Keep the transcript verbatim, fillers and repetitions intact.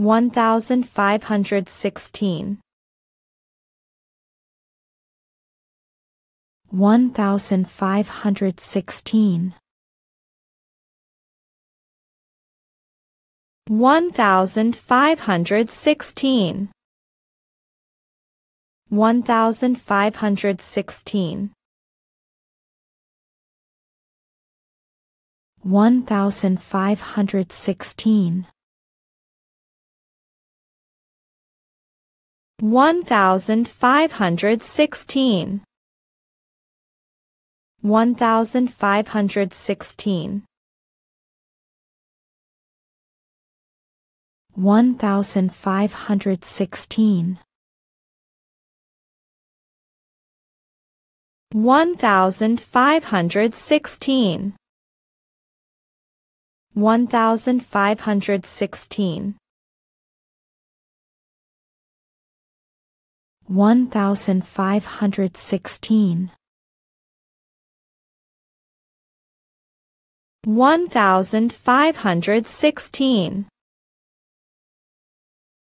one thousand five hundred sixteen, one thousand five hundred sixteen, one thousand five hundred sixteen, one thousand five hundred sixteen, one thousand five hundred sixteen, one thousand five hundred sixteen, one thousand five hundred sixteen, one thousand five hundred sixteen, one thousand five hundred sixteen, one thousand five hundred sixteen, one thousand five hundred sixteen, one thousand five hundred sixteen,